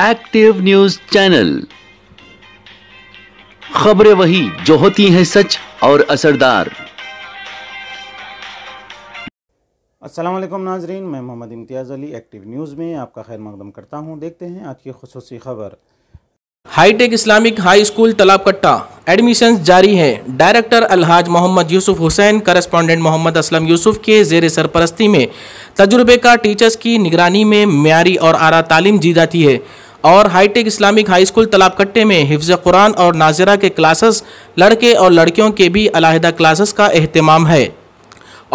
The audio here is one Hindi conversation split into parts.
Active news channel. खबरें वही जो होती हैं सच और असरदार। अस्सलाम वालेकुम नाजरीन, मैं मोहम्मद इम्तियाज़ अली एक्टिव न्यूज़ में आपका खैर मकदम करता हूं। देखते हैं आज की खुसूसी खबर। हाईटेक इस्लामिक हाई स्कूल तालाब कट्टा एडमिशंस जारी हैं। डायरेक्टर अलहाज मोहम्मद यूसुफ हुसैन, करस्पॉन्डेंट मोहम्मद असलम यूसुफ के जेर सरपरस्ती में तजुर्बेकार टीचर्स की निगरानी में म्यारी और आरा तालीम दी जाती है और हाईटेक इस्लामिक हाई स्कूल तालाब कट्टे में हिफ्ज़ा कुरान और नाजरा के क्लासेस, लड़के और लड़कियों के भी अलहदा क्लासेस का अहतमाम है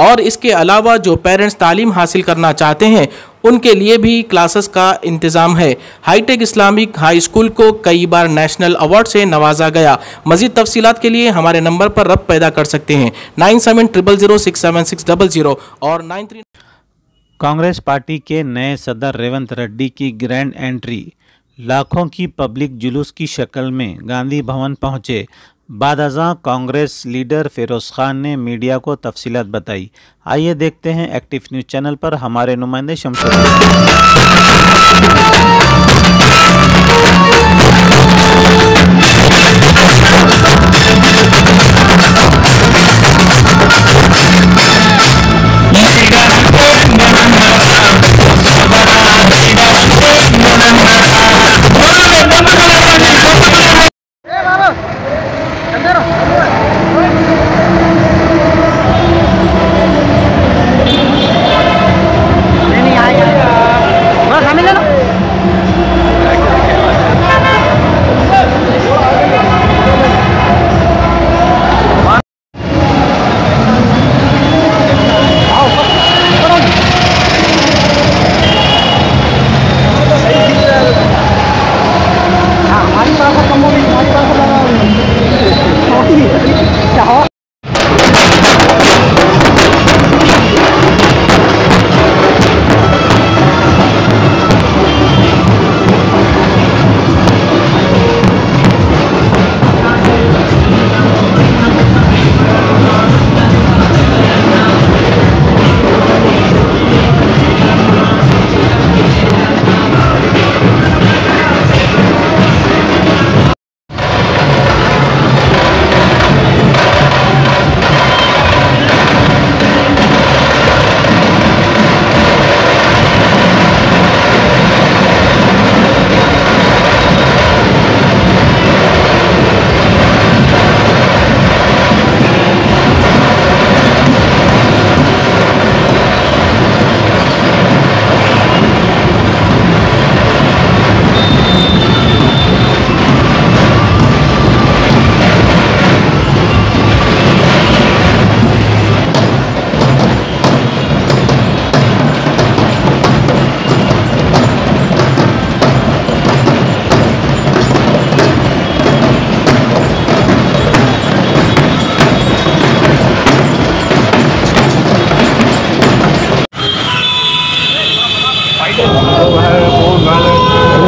और इसके अलावा जो पेरेंट्स तालीम हासिल करना चाहते हैं उनके लिए भी क्लासेस का इंतज़ाम है। हाईटेक इस्लामिक हाई स्कूल को कई बार नेशनल अवार्ड से नवाजा गया। मज़ीद तफसीलात के लिए हमारे नंबर पर रब्त पैदा कर सकते हैं 9700067600 और 93। कांग्रेस पार्टी के नए सदर रेवंत रेड्डी की ग्रैंड एंट्री, लाखों की पब्लिक जुलूस की शक्ल में गांधी भवन पहुँचे। बाद अज़ां कांग्रेस लीडर फेरोज खान ने मीडिया को तफसीलात बताई। आइए देखते हैं एक्टिव न्यूज़ चैनल पर हमारे नुमाइंदे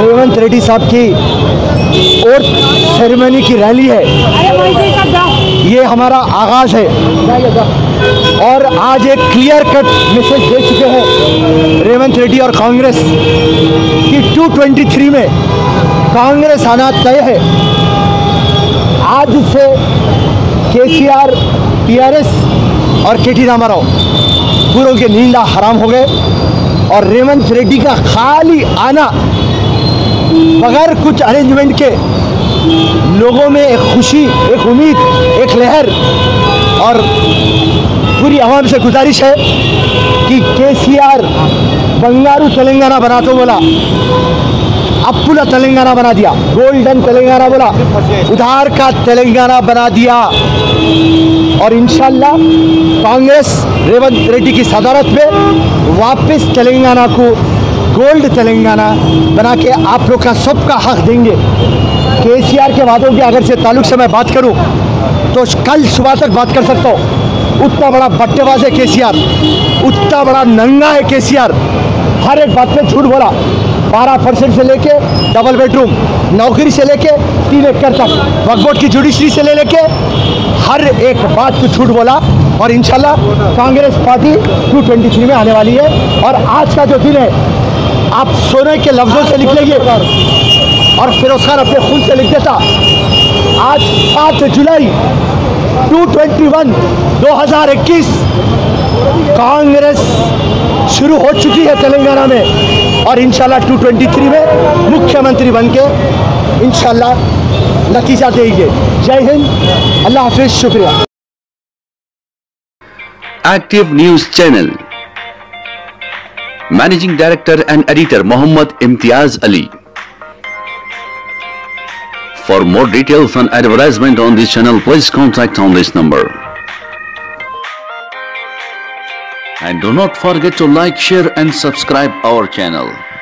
रेवंत रेड्डी साहब की और सेरेमनी की रैली है, ये हमारा आगाज़ है और आज एक क्लियर कट मैसेज दे चुके हैं रेवंत रेड्डी और कांग्रेस कि 2023 में कांग्रेस आना तय है। आज से केसीआर, टीआरएस और केटी रामा राव पूरों के नींदा हराम हो गए और रेवंत रेड्डी का खाली आना बगैर कुछ अरेंजमेंट के लोगों में एक खुशी, एक उम्मीद, एक लहर और पूरी आवाम से गुजारिश है कि केसीआर बंगारू तेलंगाना बना तो बोला, अपुला तेलंगाना बना दिया, गोल्डन तेलंगाना बोला, उधार का तेलंगाना बना दिया और इंशाल्लाह कांग्रेस रेवंत रेड्डी की सदारत में वापस तेलंगाना को गोल्ड तेलंगाना बना के आप लोग का सबका हक देंगे। केसीआर के वादों के अगर से ताल्लुक से मैं बात करूं तो कल सुबह तक बात कर सकता हूं। उतना बड़ा बट्टेबाज है केसीआर, उतना बड़ा नंगा है केसीआर, हर एक बात पे झूठ बोला। 12% से लेके डबल बेडरूम नौकरी से लेके 3 एकड़ तक वक्फ की जुडिशरी से ले लेके हर एक बात को झूठ बोला और इंशाल्लाह कांग्रेस पार्टी 2023 में आने वाली है। और आज का जो दिन है, आप सोने के लफ्जों से लिख लेंगे और फेरोज खान अपने खून से लिख देता। आज 5 जुलाई 2021 कांग्रेस शुरू हो चुकी है तेलंगाना में और इंशाल्लाह 2023 में मुख्यमंत्री बनके इंशाल्लाह नतीजा देंगे। जय हिंद, अल्लाह हाफिज, शुक्रिया। Active news channel managing director and editor Mohammad Imtiaz Ali. For more details and advertisement on this channel, please contact on this number. And do not forget to like, share and subscribe our channel.